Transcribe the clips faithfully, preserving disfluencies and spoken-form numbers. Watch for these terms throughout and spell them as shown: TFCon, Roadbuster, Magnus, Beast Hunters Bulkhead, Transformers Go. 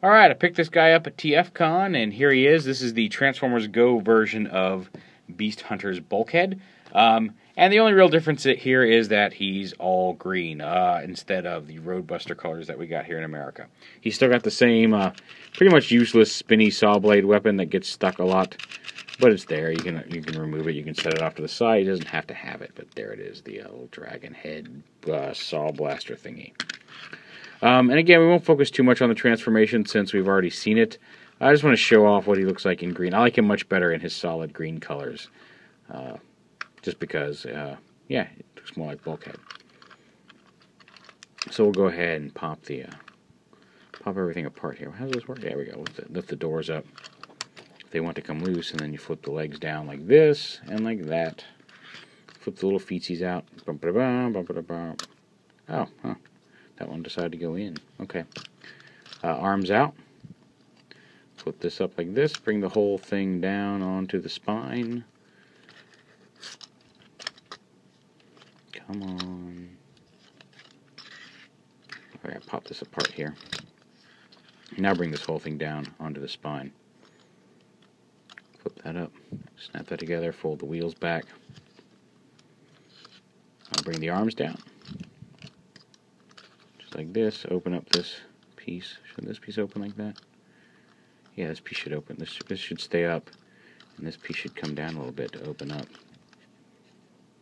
Alright, I picked this guy up at TFCon, and here he is. This is the Transformers Go version of Beast Hunters Bulkhead. Um, and the only real difference here is that he's all green, uh, instead of the Roadbuster colors that we got here in America. He's still got the same, uh, pretty much useless spinny saw blade weapon that gets stuck a lot. But it's there. You can you can remove it. You can set it off to the side. He doesn't have to have it, but there it is, the uh, little dragon head uh, saw blaster thingy. Um, and again, we won't focus too much on the transformation since we've already seen it. I just want to show off what he looks like in green. I like him much better in his solid green colors. Uh, just because, uh, yeah, it looks more like Bulkhead. So we'll go ahead and pop the, uh, pop everything apart here. How does this work? There we go. Lift the, lift the doors up. If they want to come loose, and then you flip the legs down like this, and like that. Flip the little feetsies out. Oh, huh. That one decided to go in. Okay. Uh, arms out. Flip this up like this. Bring the whole thing down onto the spine. Come on. All right, pop this apart here. Now bring this whole thing down onto the spine. Flip that up. Snap that together. Fold the wheels back. I'll bring the arms down. Like this, open up this piece. Should this piece open like that? Yeah, this piece should open. This this should stay up, and this piece should come down a little bit to open up.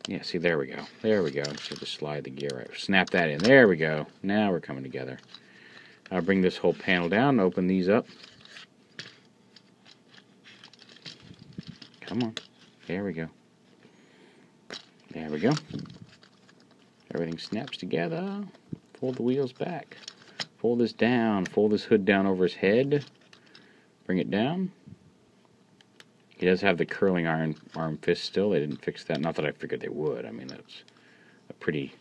Yeah, see, there we go. There we go. So just slide the gear right. Snap that in. There we go. Now we're coming together. I'll bring this whole panel down and open these up. Come on. There we go. There we go. Everything snaps together. Fold the wheels back. Fold this down. Fold this hood down over his head. Bring it down. He does have the curling iron arm fist still. They didn't fix that. Not that I figured they would. I mean, that's a pretty...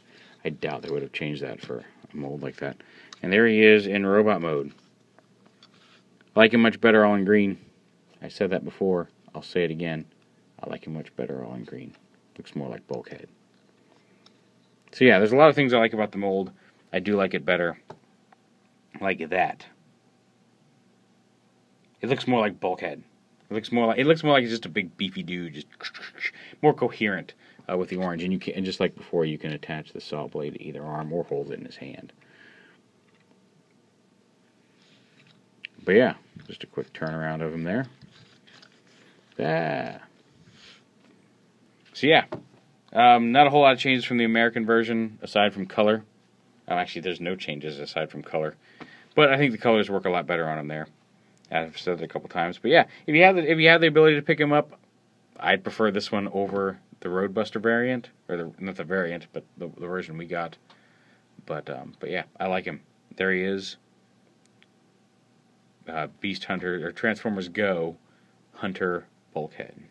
I doubt they would have changed that for a mold like that. And there he is in robot mode. I like him much better all in green. I said that before. I'll say it again. I like him much better all in green. Looks more like Bulkhead. So yeah, there's a lot of things I like about the mold. I do like it better like that. It looks more like Bulkhead. It looks more like it looks more like it's just a big beefy dude, just more coherent uh, with the orange. And you can, and just like before, you can attach the saw blade to either arm or hold it in his hand. But yeah, just a quick turnaround of him there. Ah. So yeah, um, not a whole lot of changes from the American version aside from color. Um, actually, there's no changes aside from color, but I think the colors work a lot better on them there. I've said it a couple times, but yeah, if you have the, if you have the ability to pick them up, I'd prefer this one over the Roadbuster variant, or the, not the variant, but the, the version we got. But um, but yeah, I like him. There he is, uh, Beast Hunter or Transformers Go Hunter Bulkhead.